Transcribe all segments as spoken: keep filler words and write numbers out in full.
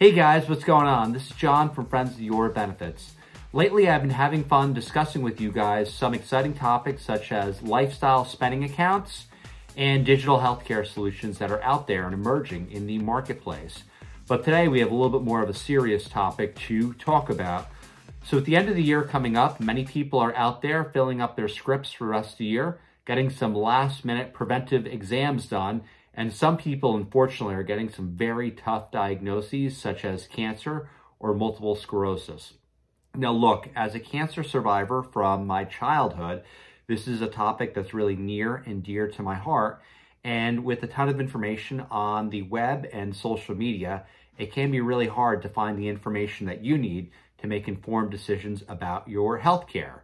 Hey guys, what's going on? This is John from Friends With Your Benefits. Lately, I've been having fun discussing with you guys some exciting topics such as lifestyle spending accounts and digital healthcare solutions that are out there and emerging in the marketplace. But today we have a little bit more of a serious topic to talk about. So at the end of the year coming up, many people are out there filling up their scripts for the rest of the year, getting some last minute preventive exams done. And some people, unfortunately, are getting some very tough diagnoses such as cancer or multiple sclerosis. Now, look, as a cancer survivor from my childhood, this is a topic that's really near and dear to my heart. And with a ton of information on the web and social media, it can be really hard to find the information that you need to make informed decisions about your healthcare.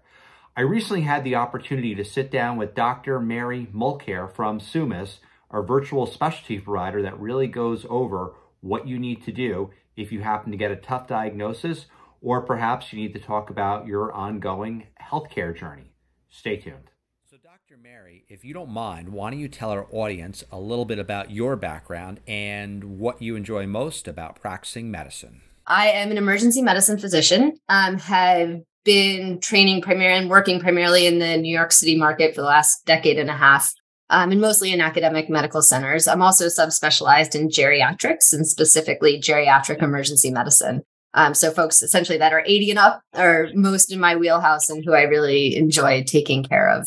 I recently had the opportunity to sit down with Doctor Mary Mulcare from Summus, our virtual specialty provider that really goes over what you need to do if you happen to get a tough diagnosis, or perhaps you need to talk about your ongoing healthcare journey. Stay tuned. So Doctor Mary, if you don't mind, why don't you tell our audience a little bit about your background and what you enjoy most about practicing medicine? I am an emergency medicine physician. Um, have been training primarily and working primarily in the New York City market for the last decade and a half. Um, and mostly in academic medical centers. I'm also subspecialized in geriatrics and specifically geriatric emergency medicine. Um, so folks essentially that are eighty and up are most in my wheelhouse and who I really enjoy taking care of.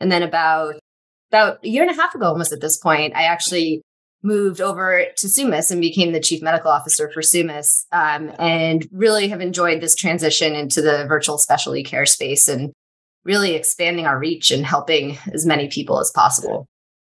And then about, about a year and a half ago, almost at this point, I actually moved over to Summus and became the chief medical officer for Summus, um, and really have enjoyed this transition into the virtual specialty care space and really expanding our reach and helping as many people as possible.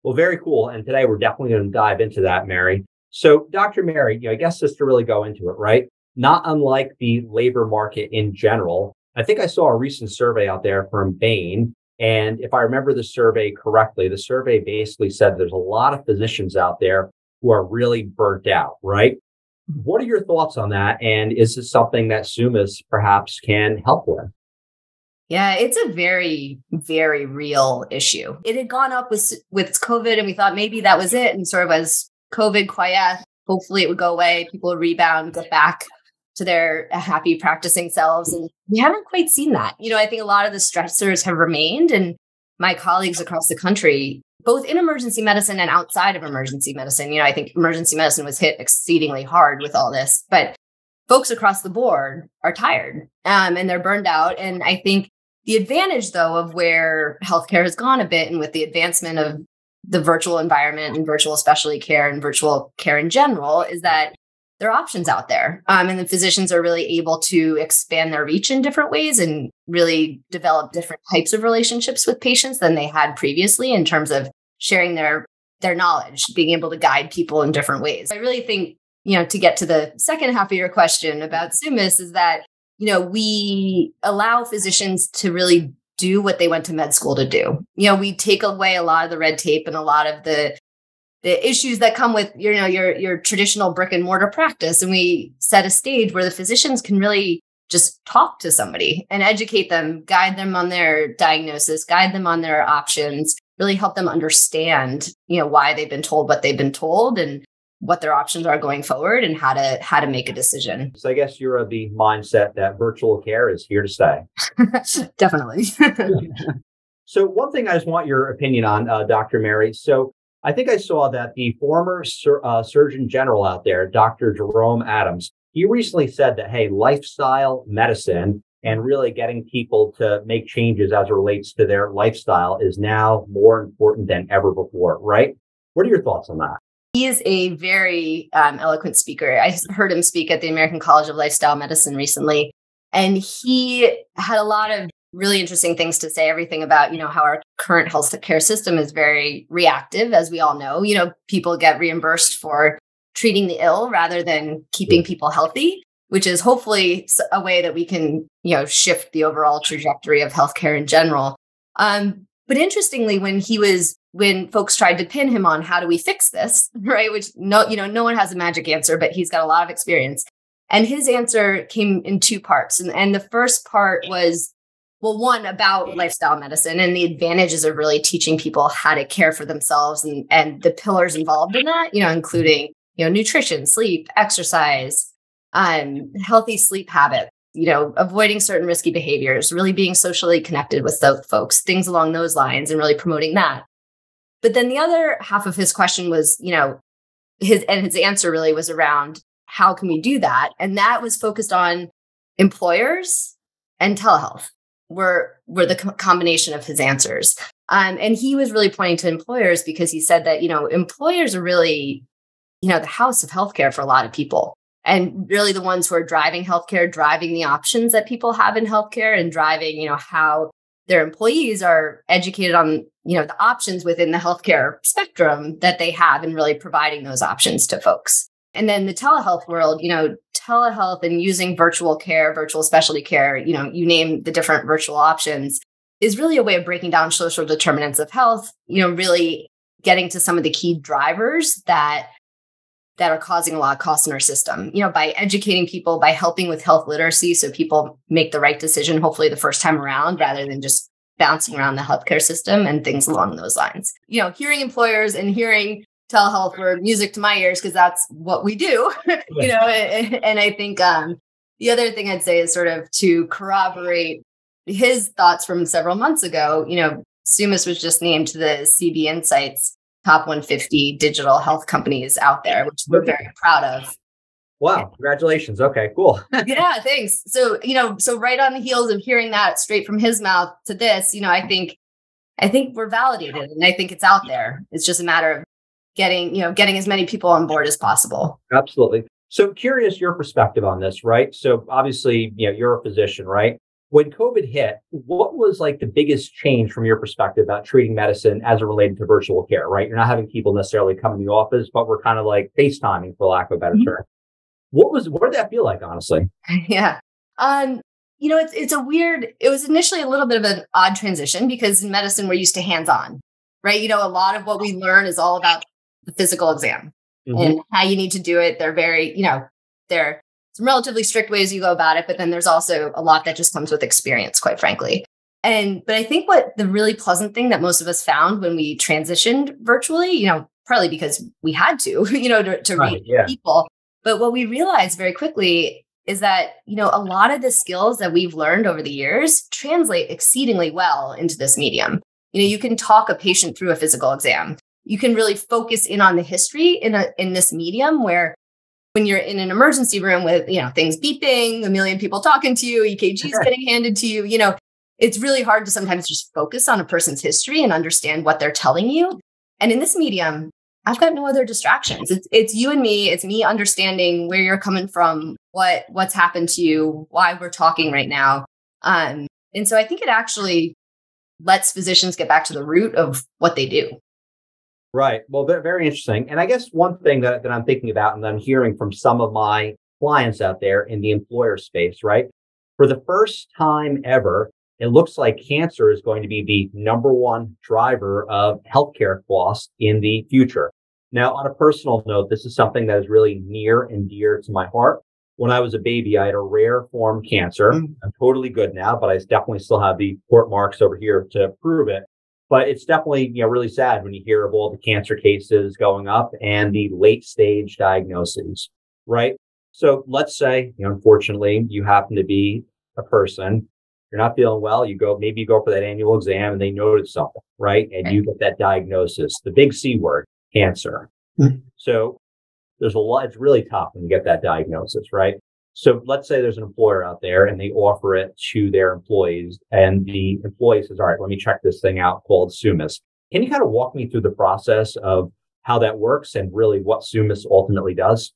Well, very cool. And today we're definitely going to dive into that, Mary. So Doctor Mary, you know, I guess just to really go into it, right? Not unlike the labor market in general, I think I saw a recent survey out there from Bain. And if I remember the survey correctly, the survey basically said there's a lot of physicians out there who are really burnt out, right? What are your thoughts on that? And is this something that Summus perhaps can help with? Yeah, it's a very, very real issue. It had gone up with with COVID and we thought maybe that was it. And sort of as COVID quiet, hopefully it would go away. People would rebound, get back to their happy practicing selves. And we haven't quite seen that. You know, I think a lot of the stressors have remained. And my colleagues across the country, both in emergency medicine and outside of emergency medicine, you know, I think emergency medicine was hit exceedingly hard with all this. But folks across the board are tired um, and they're burned out. And I think the advantage, though, of where healthcare has gone a bit and with the advancement of the virtual environment and virtual specialty care and virtual care in general is that there are options out there. Um, and the physicians are really able to expand their reach in different ways and really develop different types of relationships with patients than they had previously in terms of sharing their, their knowledge, being able to guide people in different ways. I really think, you know, to get to the second half of your question about Summus is that, you know, we allow physicians to really do what they went to med school to do. You know, we take away a lot of the red tape and a lot of the the issues that come with, you know, your your traditional brick and mortar practice. And we set a stage where the physicians can really just talk to somebody and educate them, guide them on their diagnosis, guide them on their options, really help them understand, you know, why they've been told what they've been told and what their options are going forward and how to how to make a decision. So I guess you're of the mindset that virtual care is here to stay. Definitely. So one thing I just want your opinion on, uh, Doctor Mary. So I think I saw that the former sur- uh, Surgeon General out there, Doctor Jerome Adams, he recently said that, hey, lifestyle medicine and really getting people to make changes as it relates to their lifestyle is now more important than ever before, right? What are your thoughts on that? He is a very um, eloquent speaker. I heard him speak at the American College of Lifestyle Medicine recently, and he had a lot of really interesting things to say, everything about, you know, how our current healthcare system is very reactive, as we all know. You know, people get reimbursed for treating the ill rather than keeping people healthy, which is hopefully a way that we can, you know, shift the overall trajectory of healthcare in general. Um, but interestingly, when he was When folks tried to pin him on how do we fix this, right? Which no, you know, no one has a magic answer, but he's got a lot of experience. And his answer came in two parts. And, and the first part was, well, one about lifestyle medicine and the advantages of really teaching people how to care for themselves and, and the pillars involved in that, you know, including, you know, nutrition, sleep, exercise, um, healthy sleep habits, you know, avoiding certain risky behaviors, really being socially connected with folks, things along those lines, and really promoting that. But then the other half of his question was, you know, his and his answer really was around how can we do that? And that was focused on employers and telehealth were, were the co- combination of his answers. Um, and he was really pointing to employers because he said that, you know, employers are really, you know, the house of healthcare for a lot of people, and really the ones who are driving healthcare, driving the options that people have in healthcare, and driving, you know, how their employees are educated on, you know, the options within the healthcare spectrum that they have, and really providing those options to folks. And then the telehealth world, you know, telehealth and using virtual care, virtual specialty care, you know, you name the different virtual options, is really a way of breaking down social determinants of health, you know, really getting to some of the key drivers that that are causing a lot of costs in our system, you know, by educating people, by helping with health literacy so people make the right decision, hopefully the first time around, rather than just bouncing around the healthcare system and things along those lines. You know, hearing employers and hearing telehealth were music to my ears because that's what we do, you know, and, and I think um, the other thing I'd say is sort of to corroborate his thoughts from several months ago, you know, Summus was just named to the C B Insights top one hundred fifty digital health companies out there, which we're very proud of. Wow. Congratulations. Okay, cool. Yeah, thanks. So, you know, so right on the heels of hearing that straight from his mouth to this, you know, I think, I think we're validated, and I think it's out there. It's just a matter of getting, you know, getting as many people on board as possible. Absolutely. So I'm curious your perspective on this, right? So obviously, you know, you're a physician, right? When COVID hit, what was like the biggest change from your perspective about treating medicine as it related to virtual care, right? You're not having people necessarily come in the office, but we're kind of like FaceTiming, for lack of a better mm-hmm. term. What was, what did that feel like, honestly? Yeah. Um, you know, it's, it's a weird, it was initially a little bit of an odd transition because in medicine, we're used to hands-on, right? You know, a lot of what we learn is all about the physical exam mm-hmm. and how you need to do it. They're very, you know, they're some relatively strict ways you go about it, but then there's also a lot that just comes with experience, quite frankly. And, but I think what the really pleasant thing that most of us found when we transitioned virtually, you know, partly because we had to, you know, to, to right, reach yeah. people. But what we realized very quickly is that, you know, a lot of the skills that we've learned over the years translate exceedingly well into this medium. You know, you can talk a patient through a physical exam. You can really focus in on the history in a, in this medium where when you're in an emergency room with, you know, things beeping, a million people talking to you, E K Gs getting handed to you, you know, it's really hard to sometimes just focus on a person's history and understand what they're telling you. And in this medium, I've got no other distractions. It's it's you and me. It's me understanding where you're coming from, what what's happened to you, why we're talking right now. Um, and so I think it actually lets physicians get back to the root of what they do. Right. Well, very interesting. And I guess one thing that, that I'm thinking about and that I'm hearing from some of my clients out there in the employer space, right? For the first time ever, it looks like cancer is going to be the number one driver of healthcare costs in the future. Now, on a personal note, this is something that is really near and dear to my heart. When I was a baby, I had a rare form of cancer. Mm-hmm. I'm totally good now, but I definitely still have the port marks over here to prove it. But it's definitely, you know, really sad when you hear of all the cancer cases going up and the late stage diagnoses, right? So let's say, you know, unfortunately, you happen to be a person, you're not feeling well, you go, maybe you go for that annual exam and they notice something, right? And you get that diagnosis, the big C word, cancer. Mm-hmm. So there's a lot, it's really tough when you get that diagnosis, right? So let's say there's an employer out there and they offer it to their employees and the employee says, all right, let me check this thing out called Summus. Can you kind of walk me through the process of how that works and really what Summus ultimately does?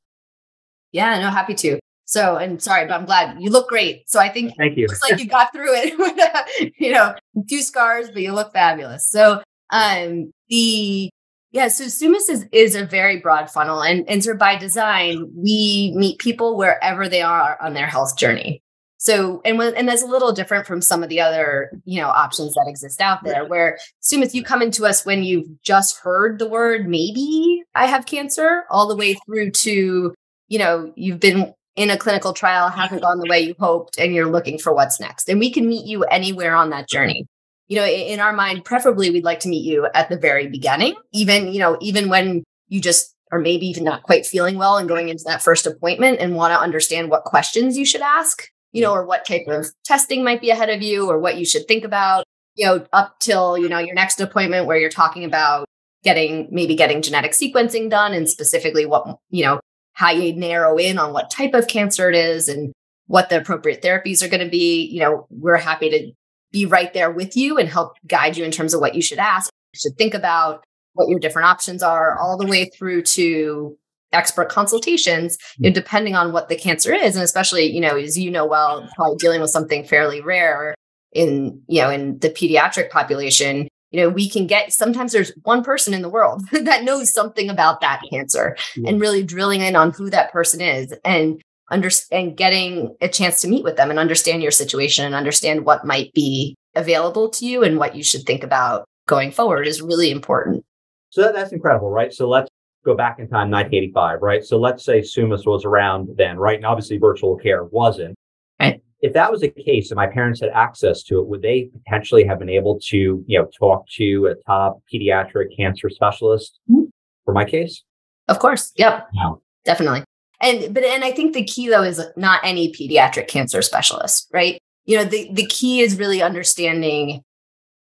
Yeah, no, happy to. So, and sorry, but I'm glad you look great. So I think Thank you. It looks like you got through it with, you know, two scars, but you look fabulous. So um, the... Yeah, so Summus is, is a very broad funnel. And, and so by design, we meet people wherever they are on their health journey. So, and when, and that's a little different from some of the other, you know, options that exist out there where Summus, you come into us when you've just heard the word, maybe I have cancer, all the way through to, you know, you've been in a clinical trial, haven't gone the way you hoped, and you're looking for what's next. And we can meet you anywhere on that journey. You know, in our mind, preferably, we'd like to meet you at the very beginning, even, you know, even when you just or maybe even not quite feeling well and going into that first appointment and want to understand what questions you should ask, you know, or what type of testing might be ahead of you or what you should think about, you know, up till, you know, your next appointment where you're talking about getting, maybe getting genetic sequencing done and specifically what, you know, how you narrow in on what type of cancer it is and what the appropriate therapies are going to be. You know, we're happy to be right there with you and help guide you in terms of what you should ask, what you should think about, what your different options are, all the way through to expert consultations, you know, depending on what the cancer is. And especially, you know, as you know, well, probably dealing with something fairly rare in, you know, in the pediatric population, you know, we can get, sometimes there's one person in the world that knows something about that cancer, yeah. and really drilling in on who that person is and understand, getting a chance to meet with them and understand your situation and understand what might be available to you and what you should think about going forward is really important. So that, that's incredible, right? So let's go back in time, nineteen eighty-five, right? So let's say Summus was around then, right? And obviously virtual care wasn't. Right. If that was the case and my parents had access to it, would they potentially have been able to, you know, talk to a top pediatric cancer specialist mm-hmm. for my case? Of course. Yep. No. Definitely. And, but, and I think the key though is not any pediatric cancer specialist, right? You know, the, the key is really understanding,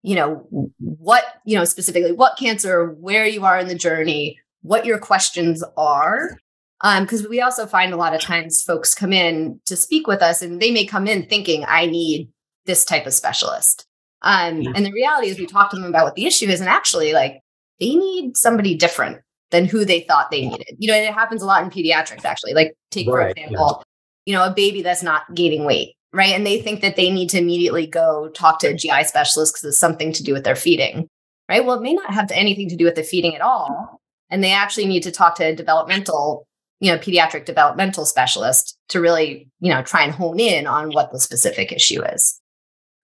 you know, what, you know, specifically what cancer, where you are in the journey, what your questions are. Um, cause we also find a lot of times folks come in to speak with us and they may come in thinking I need this type of specialist. Um, yeah. And the reality is we talk to them about what the issue is and actually like they need somebody different than who they thought they needed. You know, and it happens a lot in pediatrics actually, like take right. for example, yeah. you know, a baby that's not gaining weight, right? And they think that they need to immediately go talk to a G I specialist because it's something to do with their feeding, right? Well, it may not have anything to do with the feeding at all. And they actually need to talk to a developmental you know, pediatric developmental specialist to really, you know, try and hone in on what the specific issue is.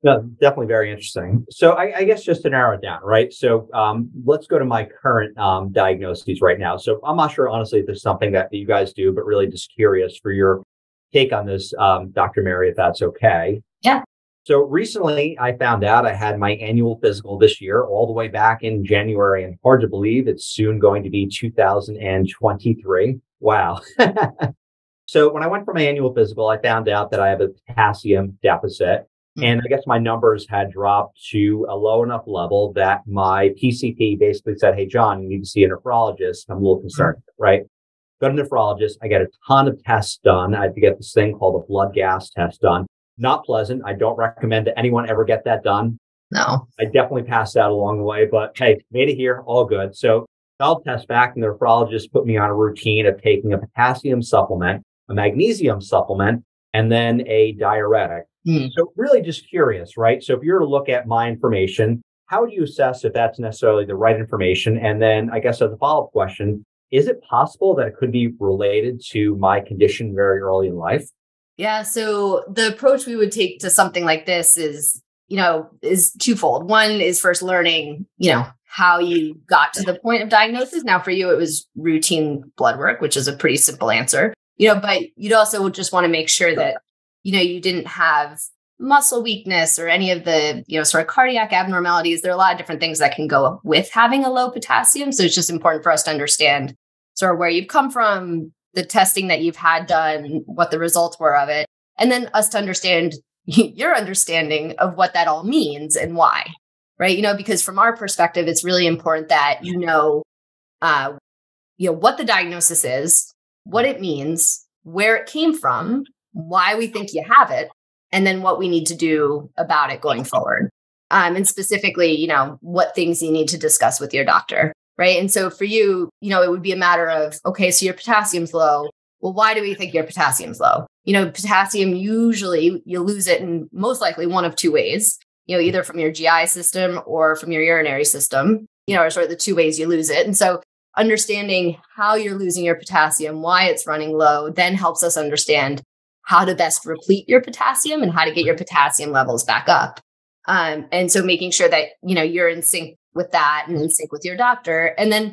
No, definitely very interesting. So I, I guess just to narrow it down, right? So um, let's go to my current um, diagnoses right now. So I'm not sure, honestly, if there's something that you guys do, but really just curious for your take on this, um, Doctor Mary, if that's okay. Yeah. So recently I found out I had my annual physical this year, all the way back in January, and hard to believe it's soon going to be two thousand twenty-three. Wow. So when I went for my annual physical, I found out that I have a potassium deficit. And I guess my numbers had dropped to a low enough level that my P C P basically said, hey, John, you need to see a nephrologist. I'm a little concerned, mm-hmm. right? Go to a nephrologist. I got a ton of tests done. I had to get this thing called a blood gas test done. Not pleasant. I don't recommend that anyone ever get that done. No. I definitely passed out along the way, but hey, made it here. All good. So I'll test back and the nephrologist put me on a routine of taking a potassium supplement, a magnesium supplement, and then a diuretic. Mm. So really just curious, right? So if you were to look at my information, how would you assess if that's necessarily the right information? And then I guess as a follow-up question, is it possible that it could be related to my condition very early in life? Yeah. So the approach we would take to something like this is, you know, is twofold. One is first learning, you know, how you got to the point of diagnosis. Now for you, it was routine blood work, which is a pretty simple answer, you know, but you'd also just want to make sure that, you know, you didn't have muscle weakness or any of the, you know, sort of cardiac abnormalities. There are a lot of different things that can go with having a low potassium. So it's just important for us to understand sort of where you've come from, the testing that you've had done, what the results were of it, and then us to understand your understanding of what that all means and why. Right. You know, because from our perspective, it's really important that, you know, uh, you know, what the diagnosis is, what it means, where it came from, why we think you have it, and then what we need to do about it going forward. Um, and specifically, you know, what things you need to discuss with your doctor. Right. And so for you, you know, it would be a matter of, okay, so your potassium's low. Well, why do we think your potassium's low? You know, potassium, usually you lose it in most likely one of two ways. You know, either from your G I system or from your urinary system, you know, are sort of the two ways you lose it. And so understanding how you're losing your potassium, why it's running low, then helps us understand how to best replete your potassium and how to get your potassium levels back up. Um, and so making sure that, you know, you're in sync with that and in sync with your doctor. And then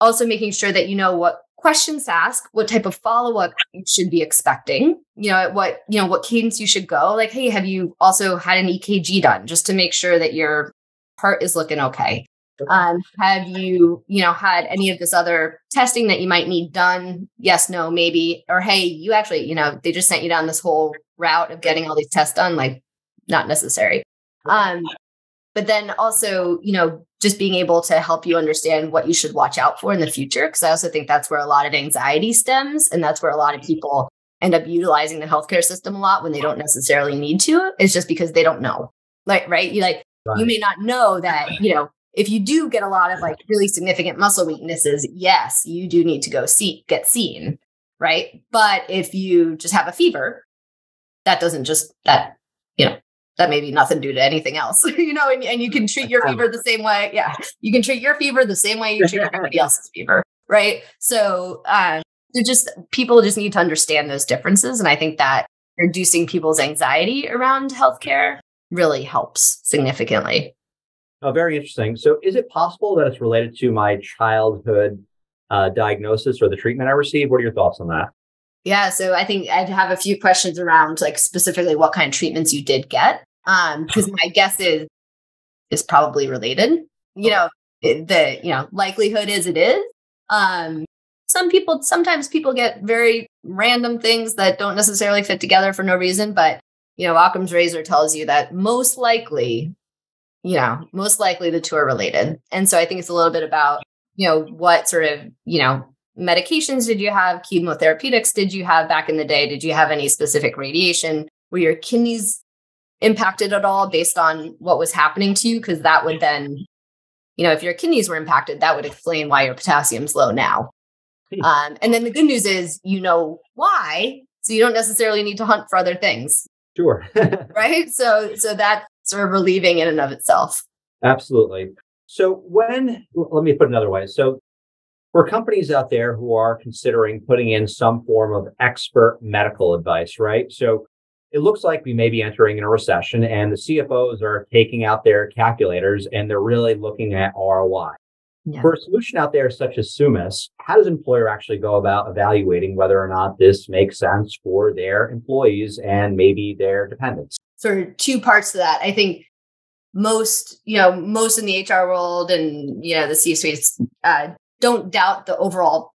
also making sure that you know what questions to ask, what type of follow-up you should be expecting, you know, at what, you know, what cadence you should go. Like, hey, have you also had an E K G done just to make sure that your heart is looking okay? Um, have you, you know, had any of this other testing that you might need done? Yes, no, maybe. Or, hey, you actually, you know, they just sent you down this whole route of getting all these tests done, like not necessary. Um, but then also, you know, just being able to help you understand what you should watch out for in the future. Cause I also think that's where a lot of anxiety stems. And that's where a lot of people end up utilizing the healthcare system a lot when they don't necessarily need to. It's just because they don't know. Like, right. You like, right. You may not know that, you know, if you do get a lot of like really significant muscle weaknesses, yes, you do need to go see, get seen. Right. But if you just have a fever, that doesn't just that, you know, that may be nothing due to anything else, you know, and, and you can treat your fever the same way. Yeah. You can treat your fever the same way you treat everybody else's fever. Right. So, um, they're just, people just need to understand those differences. And I think that reducing people's anxiety around healthcare really helps significantly. Oh, very interesting. So is it possible that it's related to my childhood uh, diagnosis or the treatment I received? What are your thoughts on that? Yeah. So I think I'd have a few questions around like specifically what kind of treatments you did get. Um, cause my guess is, is probably related, you know, the, you know, likelihood is it is, um, some people, sometimes people get very random things that don't necessarily fit together for no reason, but you know, Occam's razor tells you that most likely, you know, most likely the two are related. And so I think it's a little bit about, you know, what sort of, you know, medications did you have? Chemotherapeutics did you have back in the day? Did you have any specific radiation? Were your kidneys impacted at all based on what was happening to you? Because that would then, you know, if your kidneys were impacted, that would explain why your potassium's low now. Um, and then the good news is, you know why, so you don't necessarily need to hunt for other things. Sure. Right? So, so that's sort of relieving in and of itself. Absolutely. So when, let me put it another way. So for companies out there who are considering putting in some form of expert medical advice, right? So it looks like we may be entering in a recession and the C F Os are taking out their calculators and they're really looking at R O I. Yeah. For a solution out there such as Summus, how does an employer actually go about evaluating whether or not this makes sense for their employees and maybe their dependents? Sort of two parts to that. I think most, you know, most in the H R world and, you know, the C-suites, uh, don't doubt the overall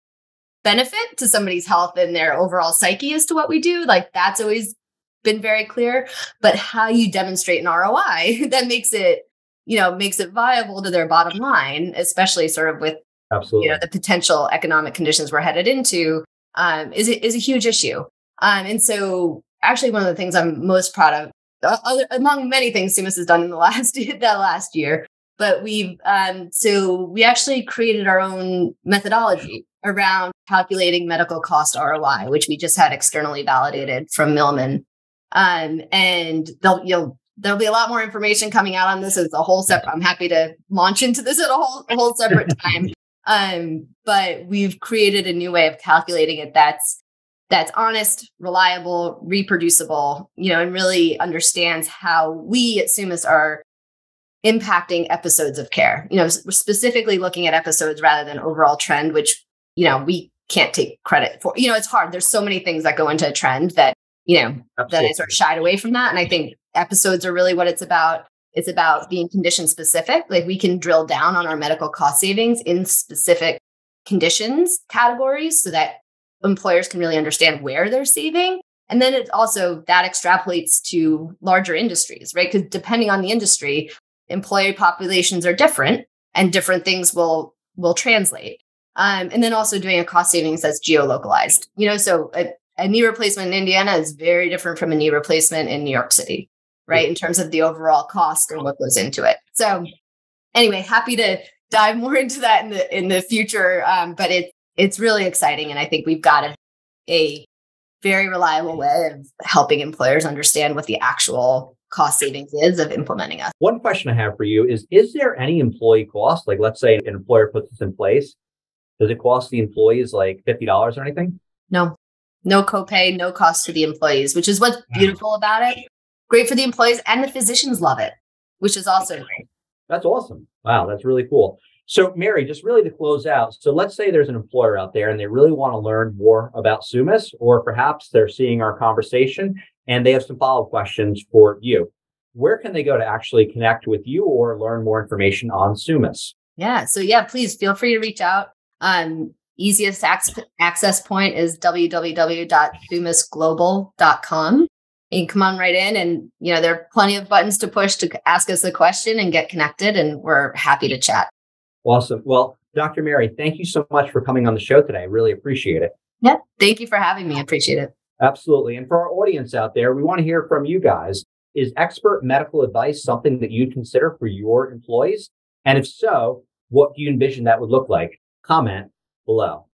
benefit to somebody's health and their overall psyche as to what we do. Like that's always been very clear, but how you demonstrate an R O I that makes it, you know, makes it viable to their bottom line, especially sort of with, absolutely, you know, the potential economic conditions we're headed into, um, is, is a huge issue. Um, and so actually one of the things I'm most proud of, uh, other, among many things Summus has done in the last, that last year, but we've, um, so we actually created our own methodology around calculating medical cost R O I, which we just had externally validated from Millman. Um, and they'll, you'll, there'll be a lot more information coming out on this as a whole separate, I'm happy to launch into this at a whole, a whole separate time. Um, but we've created a new way of calculating it. That's, that's honest, reliable, reproducible, you know, and really understands how we at Summus are impacting episodes of care, you know, we're specifically looking at episodes rather than overall trend, which, you know, we can't take credit for. You know, it's hard. There's so many things that go into a trend that, you know, absolutely, that I sort of shied away from that. And I think episodes are really what it's about. It's about being condition specific. Like we can drill down on our medical cost savings in specific conditions categories so that employers can really understand where they're saving. And then it also that extrapolates to larger industries, right? Because depending on the industry, employee populations are different and different things will, will translate. Um, and then also doing a cost savings that's geolocalized, you know, so a, a knee replacement in Indiana is very different from a knee replacement in New York City, right? In terms of the overall cost and what goes into it. So anyway, happy to dive more into that in the, in the future. Um, but it, it's really exciting. And I think we've got a, a very reliable way of helping employers understand what the actual cost savings is of implementing us. One question I have for you is, is there any employee cost? Like, let's say an employer puts this in place. Does it cost the employees like fifty dollars or anything? No, no copay, no cost to the employees, which is what's beautiful about it. Great for the employees and the physicians love it, which is also great. That's awesome. Wow. That's really cool. So Mary, just really to close out. So let's say there's an employer out there and they really want to learn more about Summus, or perhaps they're seeing our conversation and they have some follow-up questions for you. Where can they go to actually connect with you or learn more information on Summus? Yeah. So yeah, please feel free to reach out. Um, easiest ac- access point is w w w dot summus global dot com. You can come on right in, and you know, there are plenty of buttons to push to ask us a question and get connected, and we're happy to chat. Awesome. Well, Doctor Mary, thank you so much for coming on the show today. I really appreciate it. Yeah. Thank you for having me. I appreciate it. Absolutely. And for our audience out there, we want to hear from you guys. Is expert medical advice something that you'd consider for your employees? And if so, what do you envision that would look like? Comment below.